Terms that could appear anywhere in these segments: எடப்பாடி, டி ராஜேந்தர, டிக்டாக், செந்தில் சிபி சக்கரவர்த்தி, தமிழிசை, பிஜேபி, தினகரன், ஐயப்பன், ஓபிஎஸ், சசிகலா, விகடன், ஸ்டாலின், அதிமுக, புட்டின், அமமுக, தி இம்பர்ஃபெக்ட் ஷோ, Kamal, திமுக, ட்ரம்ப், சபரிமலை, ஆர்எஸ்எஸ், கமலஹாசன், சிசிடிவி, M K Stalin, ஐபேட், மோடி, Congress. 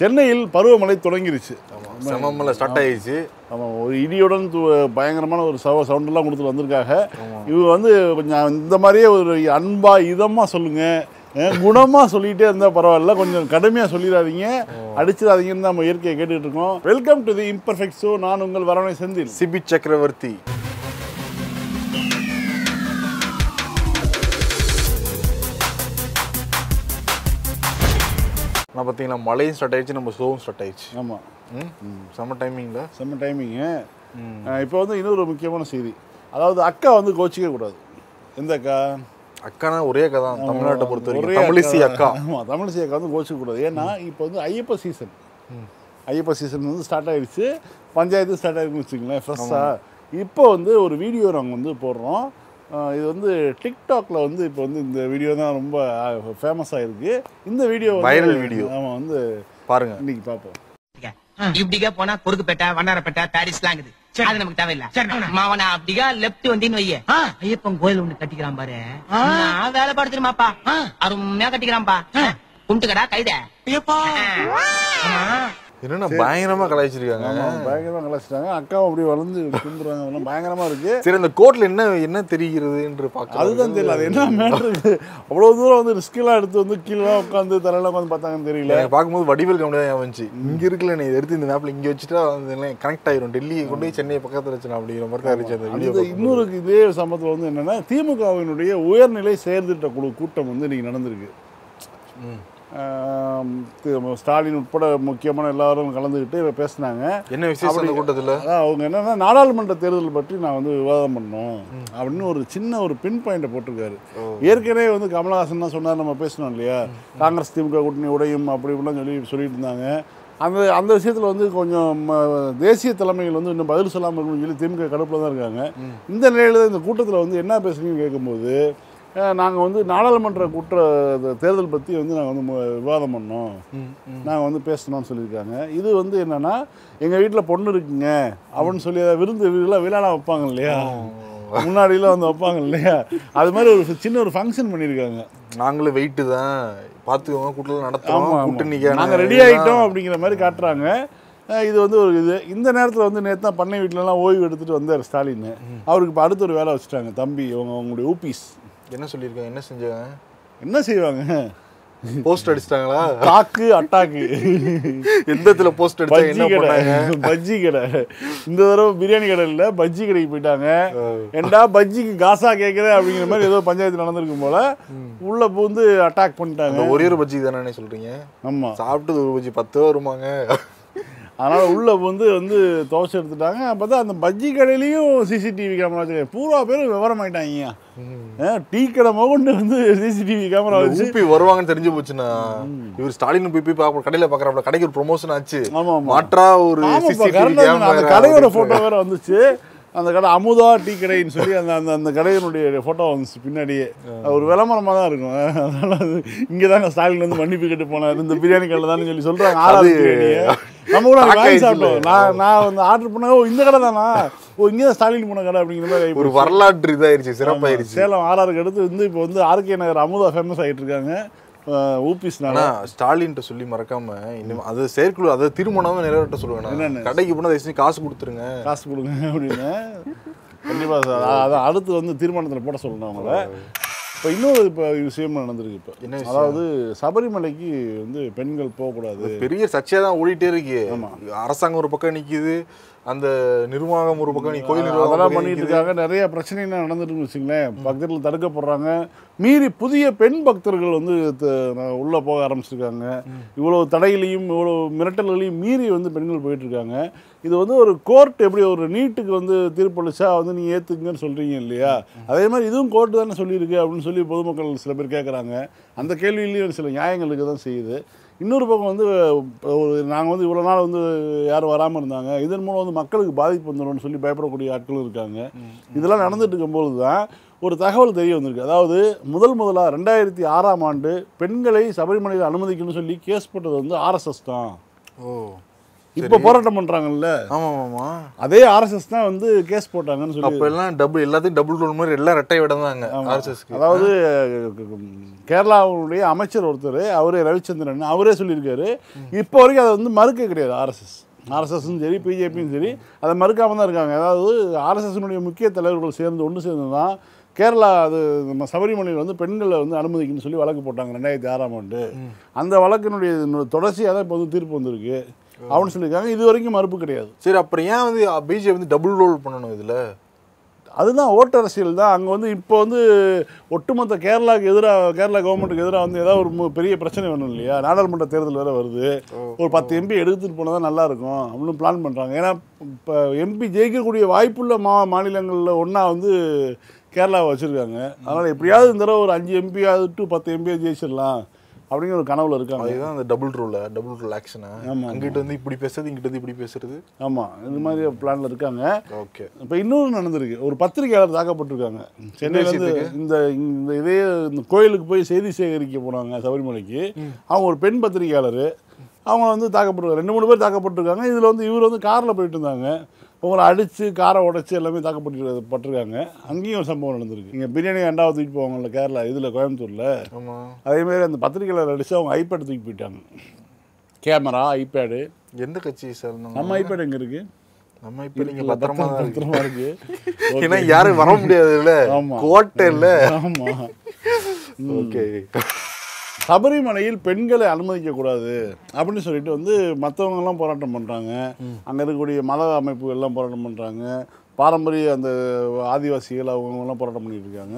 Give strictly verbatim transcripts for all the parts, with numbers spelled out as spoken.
சென்னையில் பருவமழை தொடங்கிருச்சு. சமமலை ஸ்டார்ட் ஆயிடுச்சு. ஆமாம், ஒரு இடியுடன் பயங்கரமான ஒரு சவ சவுண்டெல்லாம் கொடுத்துட்டு வந்திருக்காங்க. இவங்க வந்து கொஞ்சம் இந்த மாதிரியே ஒரு அன்பாக இதமாக சொல்லுங்கள், குணமாக சொல்லிகிட்டே இருந்தால் பரவாயில்ல, கொஞ்சம் கடுமையாக சொல்லிடாதீங்க, அடிச்சிடாதீங்கன்னு தான் நம்ம இயற்கையை கேட்டுகிட்டு இருக்கோம். Welcome to தி இம்பர்ஃபெக்ட் ஷோ. நான் உங்கள் வரவணை செந்தில் சிபி சக்கரவர்த்தி. நான் பார்த்தீங்கன்னா மழையும் ஸ்டார்ட் ஆகிடுச்சு, நம்ம ஷோவும் ஸ்டார்ட் ஆகிடுச்சு. ஆமாம், ம் செம்ம டைமிங்கில் செம்ம டைமிங்கு. இப்போ வந்து இன்னொரு முக்கியமான செய்தி, அதாவது அக்கா வந்து கோச்சிக்க கூடாது. எந்த அக்கா? அக்கானா ஒரே அக்கா தான் தமிழ்நாட்டை பொறுத்த வரைக்கும், தமிழிசை அக்கா. ஆமாம், தமிழிசை அக்கா வந்து கோச்சிக்க கூடாது. ஏன்னா இப்போ வந்து ஐயப்ப சீசன், ஐயப்ப சீசன் வந்து ஸ்டார்ட் ஆகிடுச்சு, பஞ்சாயத்து ஸ்டார்ட் ஆகிருக்குன்னு வச்சுக்கோங்களேன் ஃப்ரெஷ்ஷாக. இப்போ வந்து ஒரு வீடியோ நாங்கள் வந்து போடுறோம். இது வந்து டிக்டாக்ல வந்து இப்போ வந்து இந்த வீடியோ தான் ரொம்ப ஃபேமஸ் ஆயிருக்கு. இந்த வீடியோ வைரல் வீடியோ. ஆமா, வந்து பாருங்க, இன்னைக்கு பாப்போம். இப்படிக்கா போனா பொறுக்குப்பேட்டை வண்ணாரப்பேட்டை பாரிஸ்லாம் இருக்குது, அது நமக்கு தேவையில்லை. மாவனா அப்படிக்கா லெப்ட் வந்தீங்கன்னு வையே, ஐயப்பன் கோயில் ஒண்ணு கட்டிக்கிறான் பாரு, வேலை படுத்துருமாப்பா, அருமையா கட்டிக்கிறான்பா, கும்பிட்டுக்கடா கைத. என்னன்னா பயங்கரமா கலாய்ச்சிருக்காங்க, பயங்கரமா கலாய்ச்சிட்டாங்க. அக்காவும் அப்படி வளர்ந்து கும்பிடுறாங்க, பயங்கரமா இருக்கு. சரி, இந்த கோர்ட்ல என்ன என்ன தெரிகிறது என்று பார்க்க, அதுதான் தெரியல, அது என்ன மேட்டர் இருக்கு. அவ்வளவு தூரம் வந்து ரிஸ்க் எல்லாம் எடுத்து வந்து கீழே உட்காந்து தலையில உட்காந்து பார்த்தாங்கன்னு தெரியல. பார்க்கும்போது வடிவேல் கம்பெனி தான் வந்துச்சு, இங்க இருக்குல்ல நீ எடுத்து இந்த மேப்ல இங்க வச்சுட்டா கனெக்ட் ஆயிரும், டெல்லியை கொண்டு போய் சென்னை பக்கத்துல வச்சுனா அப்படிங்கிற மாதிரி தான் இருந்துச்சு அந்த வீடியோ. இன்னொரு இதே சம்பவத்துல வந்து என்னன்னா, திமுகவினுடைய உயர்நிலை செயல்திட்ட குழு கூட்டம் வந்து இன்னைக்கு நடந்திருக்கு. ஸ்டாலின் உட்பட முக்கியமான எல்லாரும் கலந்துக்கிட்டு பேசினாங்க. என்ன விஷயம் அந்த கூட்டத்தில்? அவங்க என்னன்னா, நாடாளுமன்ற தேர்தல் பற்றி நான் வந்து விவாதம் பண்ணோம் அப்படின்னு ஒரு சின்ன ஒரு பின் பாயிண்டை போட்டிருக்காரு. ஏற்கனவே வந்து கமலஹாசன் தான் சொன்னார், நம்ம பேசணும் இல்லையா, காங்கிரஸ் திமுக கூட்டணி உடையும் அப்படி இப்படிலாம் சொல்லி சொல்லிட்டு இருந்தாங்க. அந்த அந்த விஷயத்தில் வந்து கொஞ்சம் தேசிய தலைமைகள் வந்து இன்னும் பதில் சொல்லாமல் இருக்கணும்னு சொல்லி திமுக கடுப்பில் தான் இருக்காங்க. இந்த நிலையில் இந்த கூட்டத்தில் வந்து என்ன பேசுறீங்கன்னு கேட்கும்போது, நாங்கள் வந்து நாடாளுமன்ற கூட்ட தேர்தல் பற்றி வந்து நாங்கள் வந்து விவாதம் பண்ணோம், நாங்கள் வந்து பேசணும்னு சொல்லியிருக்காங்க. இது வந்து என்னென்னா, எங்கள் வீட்டில் பொண்ணு இருக்குங்க அப்படின்னு சொல்லி விருந்து வீடுலாம் விழாலாம் வைப்பாங்க இல்லையா, முன்னாடிலாம் வந்து வைப்பாங்க இல்லையா, அது மாதிரி ஒரு சின்ன ஒரு ஃபங்க்ஷன் பண்ணியிருக்காங்க. நாங்களும் வெயிட்டு தான் பார்த்துக்கோங்க, கூட்டத்தில் நடத்துவோம், கூட்டணிக்க நாங்கள் ரெடி ஆகிட்டோம் அப்படிங்கிற மாதிரி காட்டுறாங்க. இது வந்து ஒரு இது. இந்த நேரத்தில் வந்து நேற்று தான் பண்ணை வீட்டிலலாம் ஓய்வு எடுத்துகிட்டு வந்தார் ஸ்டாலின். அவருக்கு இப்போ அடுத்த ஒரு வேலை வச்சுட்டாங்க தம்பி, அவங்க அவங்களுடைய ஓபிஎஸ். என்ன சொல்லியிருக்காங்க, என்ன செஞ்சாங்க, என்ன செய்வாங்க? போஸ்ட் அடிச்சிட்டாங்களா? தாக்கு அட்டாக்கு, எந்த இடத்துல போஸ்ட் அடிச்சாங்க, என்ன பண்ணாங்க? பஜ்ஜி கடை, இந்த தடவை பிரியாணி கடை இல்லை, பஜ்ஜி கடைக்கு போயிட்டாங்க. ஏண்டா பஜ்ஜிக்கு காசா கேட்குறேன் அப்படிங்கிற மாதிரி ஏதோ பஞ்சாயத்து நடந்திருக்கும் போல, உள்ளே பூந்து அட்டாக் பண்ணிட்டாங்க. ஒரே ஒரு பஜ்ஜி தானே சொல்கிறீங்க? ஆமாம், சாப்பிட்டது ஒரு பஜ்ஜி பத்து ரூபா வருமாங்க, அதனால் உள்ளே வந்து வந்து துவச்சி எடுத்துட்டாங்க. அப்போ தான் அந்த பஜ்ஜி கடையிலையும் சிசிடிவி கேமரா வச்சுருக்காங்க. பூரா பேரும் விவரம் ஆகிட்டாங்க, டீ கடை மகண்டு வந்து சிசிடிவி கேமரா வச்சு போய் வருவாங்கன்னு தெரிஞ்சு போச்சுன்னா, இவர் ஸ்டாலின் போய் போய் பார்க்க கடையில் பார்க்குறாப்புல, கடைக்கு ஒரு ப்ரொமோஷன் ஆச்சு. ஆமாம், மாற்றா ஒரு அந்த கடையோட ஃபோட்டோ வேறு வந்துச்சு. அந்த கடை அமுதா டீ கடைன்னு சொல்லி அந்த அந்த அந்த கடையினுடைய ஃபோட்டோ வந்துச்சு பின்னாடியே, ஒரு விளம்பரமாக தான் இருக்கும். அதனால் அது இங்கே தாங்க ஸ்டாலின் வந்து மன்னிப்பு கேட்டு போனார், இந்த பிரியாணி கடையில் தானே சொல்லி சொல்கிறாங்க. ஆறாவது நம்ம கூட வாங்கி சாப்பிட்டோம். நான் நான் வந்து ஆர்டர் பண்ண, ஓ இந்த கடை தானா, ஓ இங்கே தான் ஸ்டாலின் போன கடை அப்படிங்கிற மாதிரி ஒரு வரலாற்று இதாகிடுச்சு, சிறப்பாயிருச்சு. சேலம் ஆறாருக்கு அடுத்து வந்து இப்போ வந்து ஆர்கே நகர் அமுதா ஃபேமஸ் ஆகிட்டு இருக்காங்க. ஓபிஸ்னால ஸ்டாலின்ட்ட சொல்லி மறக்காம இன்னும் அது செயற்குழு, அதை திருமணம் நிறைவேற்ற சொல்லுவேன், கடைக்கு போனால் காசு கொடுத்துருங்க, காசு கொடுங்க அப்படின்னு கண்டிப்பாக சார். அதை அடுத்து வந்து தீர்மானத்தில் போட சொல்லணும் அவங்கள. இப்போ இன்னொரு இப்போ விஷயம் நடந்திருக்கு இப்போ, என்ன, அதாவது சபரிமலைக்கு வந்து பெண்கள் போகக்கூடாது, பெரிய சர்ச்சையாக தான் ஓடிட்டே இருக்கு. ஆமாம், அரசாங்கம் ஒரு பக்கம் நிற்கிது, அந்த நிர்வாகம் ஒரு பக்கம் கோயில் அதெல்லாம் பண்ணிட்டு இருக்காங்க. நிறைய பிரச்சனைலாம் நடந்துட்டு வச்சுங்களேன், பக்தர்கள் தடுக்கப்படுறாங்க, மீறி புதிய பெண் பக்தர்கள் வந்து உள்ளே போக ஆரம்பிச்சிருக்காங்க. இவ்வளோ தடையிலையும் இவ்வளோ மிரட்டல்களையும் மீறி வந்து பெண்கள் போயிட்டு இருக்காங்க. இது வந்து ஒரு கோர்ட் எப்படி ஒரு நீட்டுக்கு வந்து தீர்ப்பளிச்சா வந்து நீங்கள் ஏற்றுக்குங்கன்னு சொல்கிறீங்க இல்லையா, அதே மாதிரி இதுவும் கோர்ட்டு தானே சொல்லியிருக்கு அப்படின்னு சொல்லி பொதுமக்கள் சில பேர் கேட்குறாங்க. அந்த கேள்வியிலையும் சில நியாயங்களுக்கு தான் செய்யுது. இன்னொரு பக்கம் வந்து ஒரு நாங்கள் வந்து இவ்வளோ நாள் வந்து யாரும் வராமல் இருந்தாங்க, இதன் மூலம் வந்து மக்களுக்கு பாதிப்பு வந்துடும்னு சொல்லி பயப்படக்கூடிய ஆட்களும் இருக்காங்க. இதெல்லாம் நடந்துட்டு இருக்கும்போது தான் ஒரு தகவல் தெரிய வந்திருக்கு. அதாவது முதல் முதலாக ரெண்டாயிரத்தி ஆறாம் ஆண்டு பெண்களை சபரிமலையில் அனுமதிக்கணும்னு சொல்லி கேஸ் போட்டது வந்து ஆர்எஸ்எஸ் தான். ஓ, இப்போ போராட்டம் பண்றாங்கல்ல. ஆமா ஆமா. அதே ஆர்எஸ்எஸ் தான் வந்து கேஸ் போட்டாங்கன்னு சொல்லி அப்ப எல்லாம் டபுள் எல்லாத்தையும் டபுள் ரோல் மாதிரி எல்லா ரெட்டை விடந்தாங்க ஆர்எஸ்எஸ்க்கு. அதாவது கேரளாவுடைய அமைச்சர் ஒருத்தர் அவரே ரவிச்சந்திரன் அவரே சொல்லியிருக்காரு, இப்போ வரைக்கும் அதை வந்து மறுக்க கிடையாது. ஆர்எஸ்எஸ் ஆர்எஸ்எஸும் சரி பிஜேபியும் சரி அதை மறுக்காமல் தான் இருக்காங்க. அதாவது ஆர்எஸ்எஸ்னுடைய முக்கிய தலைவர்கள் சேர்ந்து ஒன்று சேர்ந்து தான் கேரளா அது நம்ம சபரிமலையில் வந்து பெண்களை வந்து அனுமதிக்குன்னு சொல்லி வழக்கு போட்டாங்க ரெண்டாயிரத்தி ஆறாம் ஆண்டு. அந்த வழக்கினுடைய தொடர்ச்சியாக தான் இப்போ வந்து தீர்ப்பு வந்திருக்கு அப்படின்னு சொல்லியிருக்காங்க. இது வரைக்கும் மறுப்பு கிடையாது. சரி, அப்புறம் ஏன் வந்து பிஜேபி வந்து டபுள் ரோல் பண்ணணும் இதில்? அதுதான் ஓட்டு அரசியல் தான். அங்கே வந்து இப்போ வந்து ஒட்டுமொத்த கேரளாவுக்கு எதிராக கேரளா கவர்மெண்ட்டுக்கு எதிராக வந்து ஏதாவது ஒரு பெரிய பிரச்சனை வேணும் இல்லையா? நாடாளுமன்ற தேர்தல் வேறு வருது. ஒரு பத்து எம்பி எடுத்துகிட்டு போனால் தான் நல்லாயிருக்கும் அப்படின்னு பிளான் பண்ணுறாங்க. ஏன்னா இப்போ எம்பி ஜெயிக்கக்கூடிய வாய்ப்புள்ள மா மாநிலங்களில் ஒன்றா வந்து கேரளாவை வச்சுருக்காங்க. அதனால் எப்படியாவது இந்த தடவை ஒரு அஞ்சு எம்பியாவது டு பத்து எம்பியாக ஜெயிச்சிடலாம் அப்படிங்கிற ஒரு கனவுல இருக்காங்க. அதுதான் அந்த டபுள் ரோல டபுள் ரோல் ஆக்ஷனா அங்கிட்ட வந்து இப்படி பேசுறது இங்கிட்ட வந்து இப்படி பேசுறது. ஆமா, இந்த மாதிரி பிளான்ல இருக்காங்க. ஓகே, இப்போ இன்னொரு நடந்திருக்கு. ஒரு பத்திரிகையாளர் தாக்கப்பட்டிருக்காங்க சென்னையில இருந்து. இந்த இதே கோயிலுக்கு போய் செய்தி சேகரிக்க போனாங்க சபரிமலைக்கு. அவங்க ஒரு பெண் பத்திரிகையாளர், அவங்க வந்து தாக்கப்பட்டிருக்காங்க. ரெண்டு மூணு பேர் தாக்கப்பட்டிருக்காங்க. இதுல வந்து இவர் வந்து கார்ல போயிட்டு இருந்தாங்க. அவங்கள அடித்து காரை உடச்சி எல்லாமே தாக்கப்பட்டு பட்டிருக்காங்க. அங்கேயும் ஒரு சம்பவம் நடந்திருக்கு. இங்கே பிரியாணி ரெண்டாவது தூக்கி போவாங்கள்ல கேரளா இதில் கோயம்புத்தூரில். அதேமாதிரி அந்த பத்திரிகையாளர் அடித்து அவங்க ஐபேட் தூக்கி போயிட்டாங்க. Camera iPad. எந்த கட்சி சார்? நம்ம ஐபேட் எங்கே இருக்குது? நம்ம ஐபேட் இங்கே பத்திரமா பத்திரமா இருக்குது. ஏன்னா யாரும் வர முடியாது இல்லை, கோட்டை இல்லை. ஆமாம். ஓகே, சபரிமலையில் பெண்களை அனுமதிக்கக்கூடாது அப்படின்னு சொல்லிட்டு வந்து மற்றவங்கெல்லாம் போராட்டம் பண்ணுறாங்க. அங்கே இருக்கக்கூடிய மத அமைப்புகள்லாம் போராட்டம் பண்ணுறாங்க. பாரம்பரிய அந்த ஆதிவாசிகள் அவங்கெல்லாம் போராட்டம் பண்ணிகிட்டு இருக்காங்க.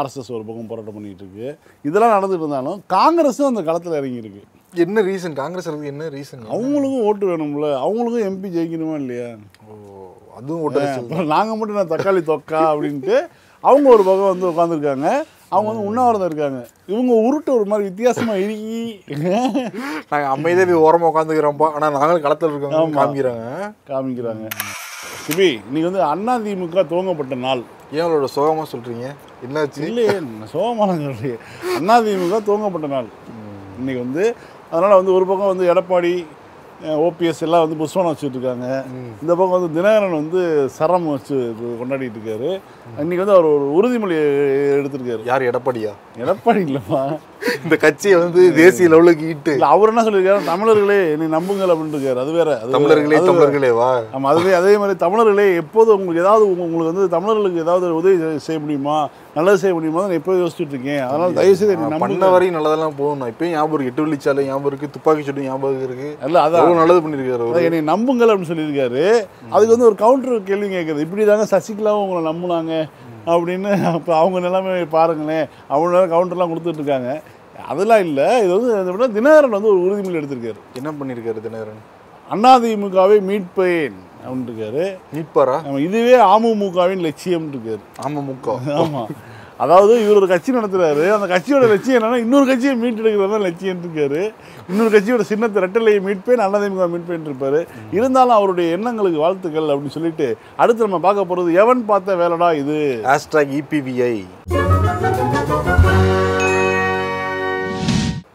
ஆர்எஸ்எஸ் ஒரு பக்கம் போராட்டம் பண்ணிகிட்டு இருக்கு. இதெல்லாம் நடந்துகிட்டு இருந்தாலும் காங்கிரஸும் அந்த களத்தில் இறங்கியிருக்கு. என்ன ரீசன் காங்கிரஸ் இருக்கு? என்ன ரீசன்? அவங்களுக்கும் ஓட்டு வேணும்ல, அவங்களுக்கும் எம்பி ஜெயிக்கணுமா இல்லையா? ஓ, அதுவும் ஓட்டு. நாங்கள் மட்டும் நான் தக்காளி தொக்கா அப்படின்ட்டு அவங்க ஒரு பக்கம் வந்து உட்காந்துருக்காங்க. அவங்க வந்து உண்ணாவிரதம் இருக்காங்க. இவங்க உருட்டு ஒரு மாதிரி வித்தியாசமாக இறுக்கி நாங்கள் அமைதியாக போய் ஓரமாக உட்காந்துக்கிறோம்ப்பா, ஆனால் நாங்களும் களத்தில் இருக்கோம் காமிக்கிறாங்க காமிக்கிறாங்க சிபி, இன்னைக்கு வந்து அண்ணாதிமுக துவங்கப்பட்ட நாள். ஏன் அவளோட சோகமாக சொல்கிறீங்க? என்னாச்சு? இல்லையே சோகமான சொல்கிறீங்க. அண்ணாதிமுக துவங்கப்பட்ட நாள் இன்றைக்கி வந்து. அதனால் வந்து ஒரு பக்கம் வந்து எடப்பாடி ஓபிஎஸ் எல்லாம் வந்து புஷ்வானம் வச்சுட்டு இருக்காங்க. இந்த பக்கம் வந்து தினகரன் வந்து சரம் வச்சு கொண்டாடிட்டு இருக்காரு. இன்னைக்கு வந்து அவர் ஒரு உறுதிமொழி எடுத்திருக்காரு. யார்? எடப்பாடியா? எடப்பாடி இல்லைப்பா, இந்த கட்சியை வந்து தேசிய லெவலுக்கு ஈட்டு. அவர் என்ன சொல்லியிருக்காரு? தமிழர்களே என்னை நம்புங்கள் அப்படின்னு இருக்காரு. அது வேற, தமிழர்களே தமிழர்களேவா? ஆமாம், அதுவே. அதே மாதிரி தமிழர்களே எப்போது உங்களுக்கு ஏதாவது உங்களுக்கு வந்து தமிழர்களுக்கு ஏதாவது உதவி செய்ய முடியுமா, நல்லது செய்ய முடியுமா தான் எப்போது யோசிச்சுட்டு இருக்கேன். அதனால தயவுசெய்து என்ன பண்ண வரையும் நல்லதெல்லாம் போகணும். இப்போ ஞாபகம் இருக்குது, எட்டு வழிச்சாலை ஞாபகம் இருக்குது, துப்பாக்கி சூட்டு ஞாபகம் இருக்குது. இல்லை, அது நல்லது பண்ணியிருக்காரு. என்னை நம்புங்கள் அப்படின்னு சொல்லியிருக்காரு. அதுக்கு வந்து ஒரு கவுண்டர் கேள்வி கேட்குறது, இப்படி தாங்க சசிகலாவும் உங்களை நம்பினாங்க அப்படின்னு. அப்போ அவங்க நிலைமை பாருங்களேன், அவங்க கவுண்டர்லாம் கொடுத்துட்ருக்காங்க. அதெல்லாம் இல்லை, இது வந்து தினகரன் வந்து ஒரு உறுதிமொழி எடுத்திருக்காரு. என்ன பண்ணியிருக்காரு தினகரன்? அண்ணாதிமுகவை மீட்பேன் அப்படின்னு இருக்காரு. மீட்பாரா? இதுவே அமமுகவின் லட்சியம்னு இருக்காரு. அமமுக. ஆமாம், அதாவது இவர் ஒரு கட்சி நடத்துகிறாரு. அந்த கட்சியோட லட்சியம் என்னென்னா இன்னொரு கட்சியை மீட்டெடுக்கிறது தான் லட்சியம் இருக்காரு. இன்னொரு கட்சியோட சின்னத்தை ரெட்டலையை மீட்பேன், அண்ணாதிமுக மீட்பேன் இருப்பார். இருந்தாலும் அவருடைய எண்ணங்களுக்கு வாழ்த்துக்கள் அப்படின்னு சொல்லிட்டு அடுத்து நம்ம பார்க்க போகிறது எவன் பார்த்த வேலைடா இது. Hashtag EPVI.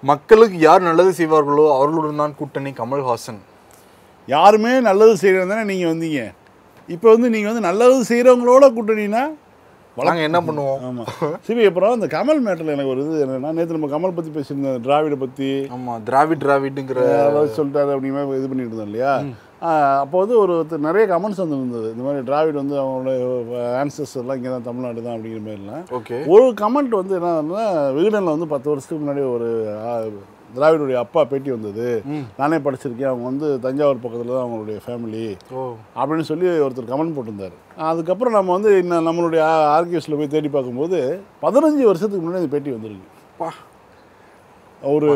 மக்களுக்கு யார் நல்லது செய்வார்களோ அவர்களுடன் தான் கூட்டணி. கமல்ஹாசன். யாருமே நல்லது செய்கிறது தானே நீங்கள் வந்தீங்க. இப்போ வந்து நீங்கள் வந்து நல்லது செய்கிறவங்களோட கூட்டணின்னா நாங்கள் என்ன பண்ணுவோம்? ஆமாம் சிபி, அப்புறம் இந்த கமல் மேட்டரில் எனக்கு ஒரு இது என்னென்னா, நேற்று நம்ம கமல் பற்றி பேசியிருந்தோம், திராவிட பற்றி. ஆமாம், திராவிட் திராவிடுங்கிற அதாவது சொல்லிட்டாரு அப்படிங்கிற மாதிரி இது பண்ணிட்டு இருந்தோம் இல்லையா? அப்போ வந்து ஒரு நிறைய கமெண்ட்ஸ் வந்து இருந்தது. இந்த மாதிரி திராவிட் வந்து அவங்களோட ஆன்சஸ்டர்லாம் இங்கே தான், தமிழ்நாடு தான் அப்படிங்கிற மாதிரிலாம். ஓகே, ஒரு கமெண்ட் வந்து என்னன்னா, விகடனில் வந்து பத்து வருஷத்துக்கு முன்னாடி ஒரு திராவிடுடைய அப்பா பேட்டி வந்தது. நானே படிச்சிருக்கேன், அவங்க வந்து தஞ்சாவூர் பக்கத்தில் தான் அவங்களுடைய ஃபேமிலி அப்படின்னு சொல்லி ஒருத்தர் கமெண்ட் போட்டிருந்தார். அதுக்கப்புறம் நம்ம வந்து இன்னும் நம்மளுடைய ஆர்கியூஸில் போய் தேடி பார்க்கும்போது பதினஞ்சு வருஷத்துக்கு முன்னாடி அந்த பேட்டி வந்துருக்கு. ஒரு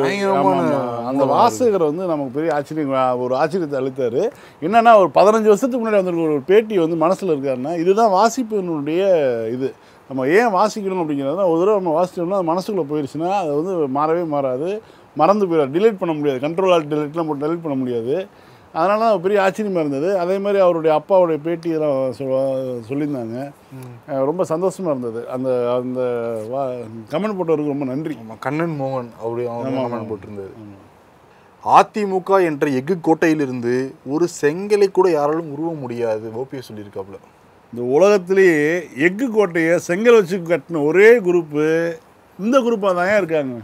அந்த வாசகர் வந்து நமக்கு பெரிய ஆச்சரியம், ஒரு ஆச்சரியத்தை அளித்தார். என்னென்னா, ஒரு பதினஞ்சு வருஷத்துக்கு முன்னாடி வந்திருக்க ஒரு பேட்டி வந்து மனசில் இருக்காருன்னா, இதுதான் வாசிப்பினுடைய இது. நம்ம ஏன் வாசிக்கணும் அப்படிங்கிறதுனா, ஒரு தடவை நம்ம வாசிச்சோம்னா அது மனசுக்குள்ளே போயிடுச்சுன்னா அது வந்து மாறவே மாறாது, மறந்து போயிடாது, டிலீட் பண்ண முடியாது. கண்ட்ரோல் ஆல் டிலீட்லாம் போட்டு டெலிட் பண்ண முடியாது. அதனால தான் ஒரு பெரிய ஆச்சரியமாக இருந்தது. அதே மாதிரி அவருடைய அப்பாவுடைய பேட்டி இதெல்லாம் சொல்லியிருந்தாங்க. ரொம்ப சந்தோஷமாக இருந்தது. அந்த அந்த கமெண்ட் போட்டவருக்கு ரொம்ப நன்றி. கண்ணன் மோகன் அவருடைய கமெண்ட் போட்டிருந்தார். அதிமுக என்ற எஃகு கோட்டையிலிருந்து ஒரு செங்கலை கூட யாராலும் உருவ முடியாது ஓபிஎஸ் சொல்லியிருக்காப்புல. இந்த உலகத்திலேயே எஃகு கோட்டையை செங்கல் வச்சு கட்டின ஒரே குரூப்பு இந்த குரூப்பாக தான் இருக்காங்க.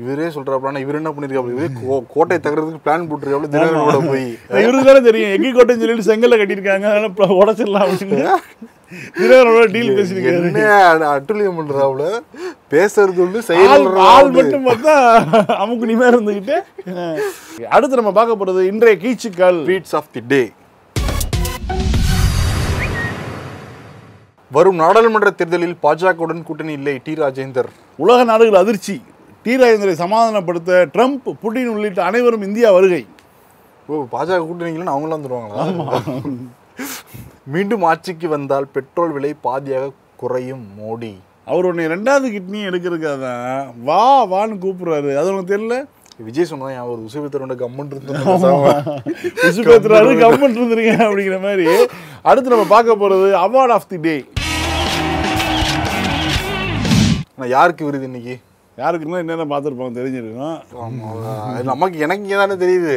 இவரே சொல்கிறாப்புல, இவர் என்ன பண்ணியிருக்காப்புல, இவரே கோ கோட்டையை தகர்றதுக்கு பிளான் போட்டுருக்காப்புல. தினகரோட போய் இவருக்கு தானே தெரியும் எஃகு கோட்டைன்னு சொல்லிட்டு செங்கலை கட்டியிருக்காங்க, அதனால் உடச்சிடலாம் அப்படின்னு தினகரோட டீல் பேசியிருக்காரு. என்ன அட்டுழியம் பண்ணுறாப்புல, பேசுறது வந்து மட்டும் பார்த்தா அமுக்கு நீமே இருந்துக்கிட்டு. அடுத்து நம்ம பார்க்க போகிறது இன்றைய கீச்சுக்கள், ட்வீட்ஸ் ஆஃப் தி டே. வரும் நாடாளுமன்ற தேர்தலில் பாஜகவுடன் கூட்டணி இல்லை டி ராஜேந்தர். உலக நாடுகள் அதிர்ச்சி, டி ராஜேந்தரை சமாதானப்படுத்த ட்ரம்ப், புட்டின் உள்ளிட்ட அனைவரும் இந்தியா வருகை. ஓ, பாஜக கூட்டணி இல்லைன்னு அவங்களாம் தருவாங்களா? ஆமாம். மீண்டும் ஆட்சிக்கு வந்தால் பெட்ரோல் விலை பாதியாக குறையும் மோடி. அவர் ஒன்று ரெண்டாவது கிட்னி எடுக்கிறதுக்காக தான் வா வான்னு கூப்பிடுறாரு. அது உனக்கு தெரியல, விஜய் சொன்னதான் அவர் உசுபேத்தரோட கம்மன் இருந்துருந்தோம், உசுபேத்தராரு கம்மன் இருந்துருங்க அப்படிங்கிற மாதிரி. அடுத்து நம்ம பார்க்க போகிறது அவார்ட் ஆஃப் தி டே. ஆனால் யாருக்கு விருது இன்னைக்கு யாருக்குன்னா என்னென்ன பார்த்துருப்பாங்க தெரிஞ்சிருக்கோம். ஆமாம், நமக்கு எனக்கு இங்கே தானே தெரியுது.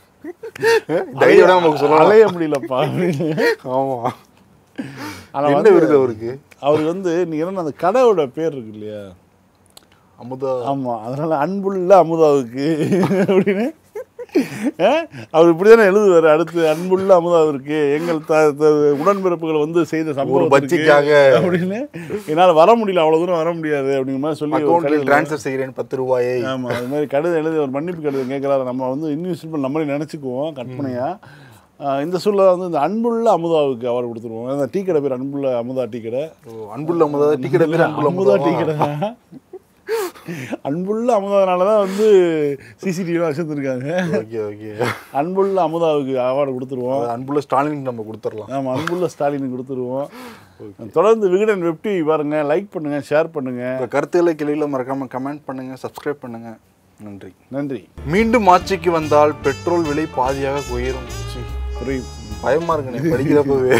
அலைய முடியலப்பா. ஆமாம், ஆனால் வந்து விருது அவருக்கு அவருக்கு வந்து நீங்கள் என்னென்ன அந்த கடையோட பேர் இருக்கு இல்லையா, அமுதா. ஆமாம், அதனால அன்புள்ள அமுதாவுக்கு அப்படின்னு அவர் இப்படி தானே எழுதுவார். அடுத்து அன்புள்ள அமுதாவிற்கு எங்கள் த உடன்பிறப்புகள் வந்து செய்த சம்பவம் பட்சிக்காக அப்படின்னு என்னால் வர முடியல, அவ்வளோ தூரம் வர முடியாது அப்படிங்கிற மாதிரி சொல்லி ட்ரான்ஸ்ஃபர் செய்கிறேன் பத்து ரூபாயை. ஆமாம், அது மாதிரி கடிதம் எழுதி ஒரு மன்னிப்பு கடிதம் கேட்குறாரு. நம்ம வந்து இன்வெஸ்ட்மெண்ட் நம்மளே நினச்சிக்குவோம் கற்பனையாக. இந்த சூழலை வந்து இந்த அன்புள்ள அமுதாவுக்கு அவர் கொடுத்துருவோம். அந்த டீ கடை பேர் அன்புள்ள அமுதா டீ கடை. அன்புள்ள அமுதா டீ கடை பேர் அன்புள்ள அமுதா டீ கடை தான். அன்புள்ள அமுதானால தான் வந்து சிசிடிவிலாம் வச்சுருந்துருக்காங்க. ஓகே ஓகே, அன்புள்ள அமுதாவுக்கு அவார்டு கொடுத்துருவோம். அன்புள்ள ஸ்டாலினுக்கு நம்ம கொடுத்துடலாம். ஆமாம், அன்புள்ள ஸ்டாலினுக்கு கொடுத்துருவோம். தொடர்ந்து விகடன் வெப் டிவி பாருங்கள், லைக் பண்ணுங்கள், ஷேர் பண்ணுங்கள், கருத்துக்களை கிளையில் மறக்காமல் கமெண்ட் பண்ணுங்கள், சப்ஸ்கிரைப் பண்ணுங்கள். நன்றி நன்றி. மீண்டும் ஆட்சிக்கு வந்தால் பெட்ரோல் விலை பாதியாக உயரும். பயமாக இருக்குண்ணே படிக்கிறப்பவே.